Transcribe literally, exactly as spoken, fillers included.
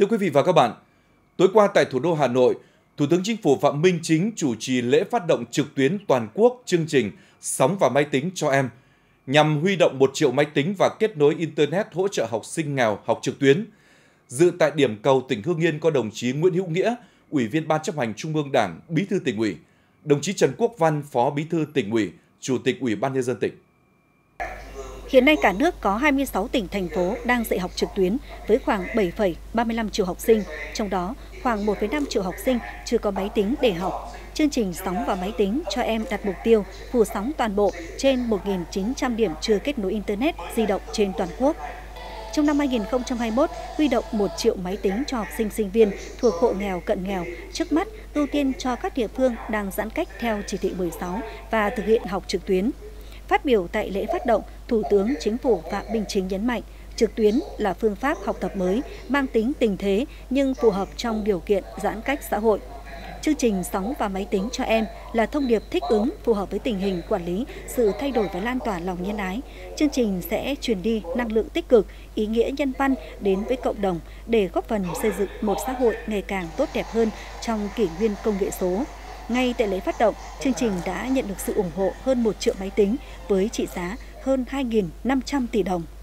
Thưa quý vị và các bạn, tối qua tại thủ đô Hà Nội, Thủ tướng Chính phủ Phạm Minh Chính chủ trì lễ phát động trực tuyến toàn quốc chương trình Sóng và máy tính cho em, nhằm huy động một triệu máy tính và kết nối Internet hỗ trợ học sinh nghèo học trực tuyến. Dự tại điểm cầu tỉnh Hưng Yên có đồng chí Nguyễn Hữu Nghĩa, Ủy viên Ban Chấp hành Trung ương Đảng, Bí thư tỉnh ủy, đồng chí Trần Quốc Văn, Phó Bí thư tỉnh ủy, Chủ tịch Ủy ban Nhân dân tỉnh. Hiện nay cả nước có hai mươi sáu tỉnh, thành phố đang dạy học trực tuyến với khoảng bảy phẩy ba mươi lăm triệu học sinh, trong đó khoảng một phẩy năm triệu học sinh chưa có máy tính để học. Chương trình Sóng và máy tính cho em đặt mục tiêu phủ sóng toàn bộ trên một nghìn chín trăm điểm chưa kết nối Internet di động trên toàn quốc. Trong năm hai nghìn không trăm hai mươi mốt, huy động một triệu máy tính cho học sinh sinh viên thuộc hộ nghèo cận nghèo, trước mắt ưu tiên cho các địa phương đang giãn cách theo chỉ thị mười sáu và thực hiện học trực tuyến. Phát biểu tại lễ phát động, Thủ tướng Chính phủ Phạm Minh Chính nhấn mạnh, trực tuyến là phương pháp học tập mới, mang tính tình thế nhưng phù hợp trong điều kiện giãn cách xã hội. Chương trình Sóng và máy tính cho em là thông điệp thích ứng phù hợp với tình hình quản lý, sự thay đổi và lan tỏa lòng nhân ái. Chương trình sẽ truyền đi năng lượng tích cực, ý nghĩa nhân văn đến với cộng đồng để góp phần xây dựng một xã hội ngày càng tốt đẹp hơn trong kỷ nguyên công nghệ số. Ngay tại lễ phát động, chương trình đã nhận được sự ủng hộ hơn một triệu máy tính với trị giá hơn hai nghìn năm trăm tỷ đồng.